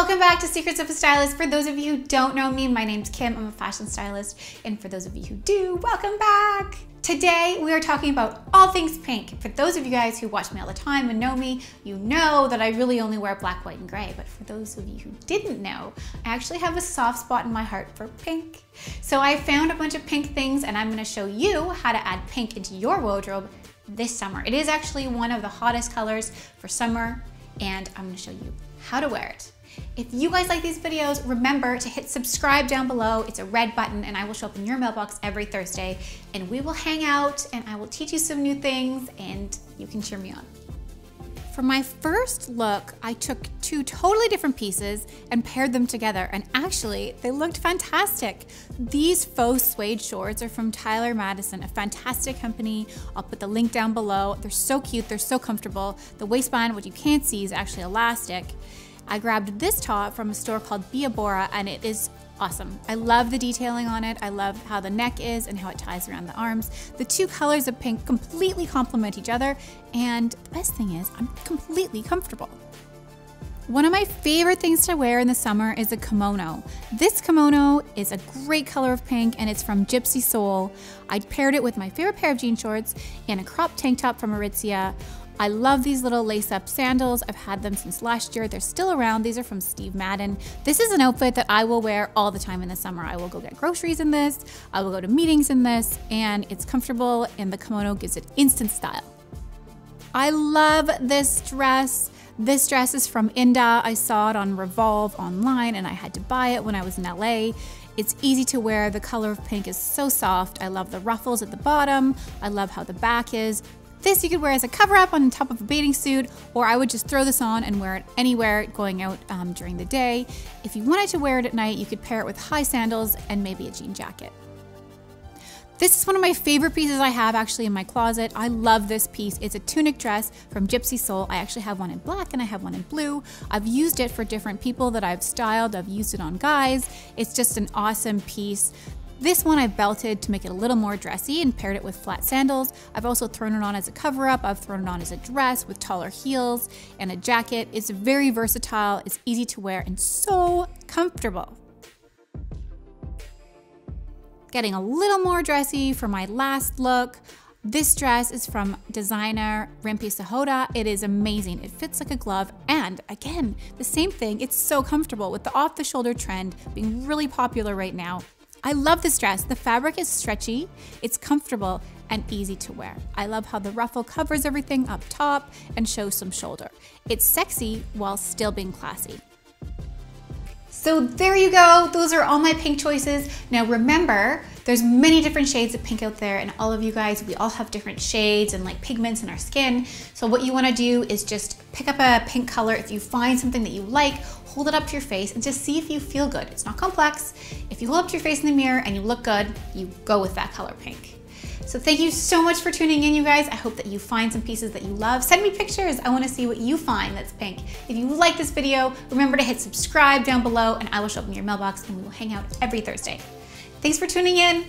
Welcome back to Secrets of a Stylist. For those of you who don't know me, my name's Kim, I'm a fashion stylist. And for those of you who do, welcome back. Today, we are talking about all things pink. For those of you guys who watch me all the time and know me, you know that I really only wear black, white, and gray. But for those of you who didn't know, I actually have a soft spot in my heart for pink. So I found a bunch of pink things and I'm gonna show you how to add pink into your wardrobe this summer. It is actually one of the hottest colors for summer and I'm gonna show you how to wear it. If you guys like these videos, remember to hit subscribe down below. It's a red button and I will show up in your mailbox every Thursday and we will hang out and I will teach you some new things and you can cheer me on. For my first look, I took two totally different pieces and paired them together and actually they looked fantastic. These faux suede shorts are from Tyler Madison, a fantastic company. I'll put the link down below. They're so cute, they're so comfortable. The waistband, what you can't see, is actually elastic. I grabbed this top from a store called Biabora and it is awesome. I love the detailing on it. I love how the neck is and how it ties around the arms. The two colors of pink completely complement each other and the best thing is I'm completely comfortable. One of my favorite things to wear in the summer is a kimono. This kimono is a great color of pink and it's from Gypsy Soul. I paired it with my favorite pair of jean shorts and a crop tank top from Aritzia. I love these little lace-up sandals. I've had them since last year. They're still around. These are from Steve Madden. This is an outfit that I will wear all the time in the summer. I will go get groceries in this. I will go to meetings in this, and it's comfortable, and the kimono gives it instant style. I love this dress. This dress is from Inda. I saw it on Revolve online, and I had to buy it when I was in LA. It's easy to wear. The color of pink is so soft. I love the ruffles at the bottom. I love how the back is. This you could wear as a cover-up on top of a bathing suit, or I would just throw this on and wear it anywhere going out during the day. If you wanted to wear it at night, you could pair it with high sandals and maybe a jean jacket. This is one of my favorite pieces I have actually in my closet. I love this piece. It's a tunic dress from Gypsy Soul. I actually have one in black and I have one in blue. I've used it for different people that I've styled. I've used it on guys. It's just an awesome piece. This one I belted to make it a little more dressy and paired it with flat sandals. I've also thrown it on as a cover-up. I've thrown it on as a dress with taller heels and a jacket. It's very versatile, it's easy to wear, and so comfortable. Getting a little more dressy for my last look. This dress is from designer Rimpi Sahota. It is amazing. It fits like a glove and again, the same thing, it's so comfortable with the off-the-shoulder trend being really popular right now. I love this dress. The fabric is stretchy, it's comfortable, and easy to wear. I love how the ruffle covers everything up top and shows some shoulder. It's sexy while still being classy. So there you go. Those are all my pink choices. Now remember, there's many different shades of pink out there and all of you guys, we all have different shades and like pigments in our skin. So what you wanna do is just pick up a pink color. If you find something that you like, hold it up to your face and just see if you feel good. It's not complex. If you hold up to your face in the mirror and you look good, you go with that color pink. So thank you so much for tuning in, you guys. I hope that you find some pieces that you love. Send me pictures. I want to see what you find that's pink. If you like this video, remember to hit subscribe down below and I will show up in your mailbox and we will hang out every Thursday. Thanks for tuning in.